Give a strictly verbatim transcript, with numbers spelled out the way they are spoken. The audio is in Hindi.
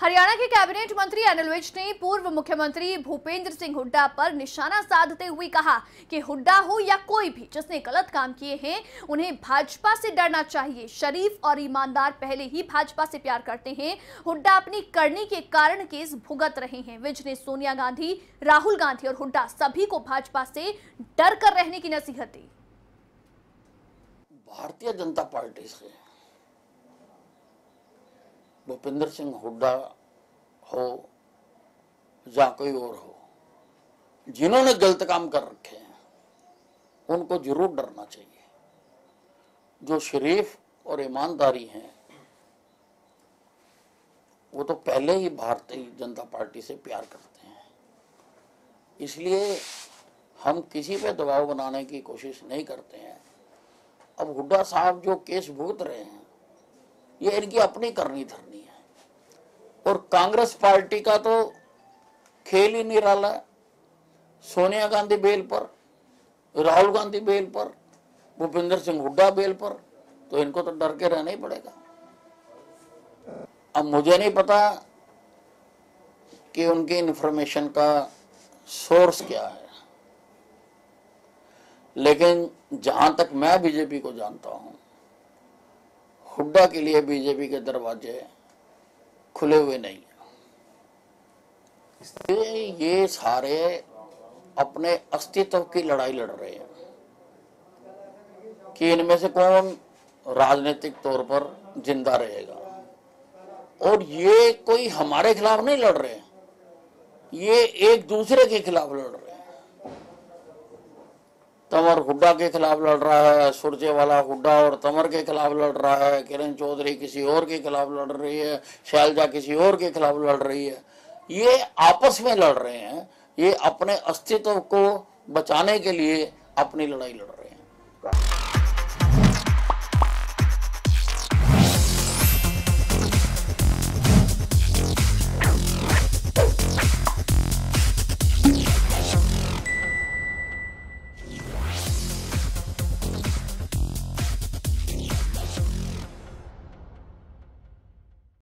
हरियाणा के कैबिनेट मंत्री अनिल विज ने पूर्व मुख्यमंत्री भूपेंद्र सिंह हुड्डा पर निशाना साधते हुए कहा कि हुड्डा हो या कोई भी जिसने गलत काम किए हैं उन्हें भाजपा से डरना चाहिए। शरीफ और ईमानदार पहले ही भाजपा से प्यार करते हैं। हुड्डा अपनी करनी के कारण केस भुगत रहे हैं। विज ने सोनिया गांधी, राहुल गांधी और हुड्डा सभी को भाजपा से डर कर रहने की नसीहत दी। भारतीय जनता पार्टी से भूपेंद्र सिंह हुड्डा हो या कोई और हो, जिन्होंने गलत काम कर रखे हैं उनको जरूर डरना चाहिए। जो शरीफ और ईमानदारी हैं वो तो पहले ही भारतीय जनता पार्टी से प्यार करते हैं, इसलिए हम किसी पे दबाव बनाने की कोशिश नहीं करते हैं। अब हुड्डा साहब जो केस भुगत रहे हैं ये इनकी अपनी करनी धरनी है और कांग्रेस पार्टी का तो खेल ही निराला है। सोनिया गांधी बेल पर, राहुल गांधी बेल पर, भूपेंद्र सिंह हुड्डा बेल पर, तो इनको तो डर के रहना ही पड़ेगा। अब मुझे नहीं पता कि उनकी इंफॉर्मेशन का सोर्स क्या है, लेकिन जहां तक मैं बीजेपी को जानता हूं, हुड्डा के लिए बीजेपी के दरवाजे खुले हुए नहीं हैं। ये सारे अपने अस्तित्व की लड़ाई लड़ रहे हैं कि इनमें से कौन राजनीतिक तौर पर जिंदा रहेगा, और ये कोई हमारे खिलाफ नहीं लड़ रहे हैं, ये एक दूसरे के खिलाफ लड़ रहे हैं। तंवर हुड्डा के खिलाफ लड़ रहा है, सूरजे वाला हुड्डा और तंवर के खिलाफ लड़ रहा है, किरन चौधरी किसी और के खिलाफ लड़ रही है, शैलजा किसी और के खिलाफ लड़ रही है। ये आपस में लड़ रहे हैं, ये अपने अस्तित्व को बचाने के लिए अपनी लड़ाई लड़ रहे हैं।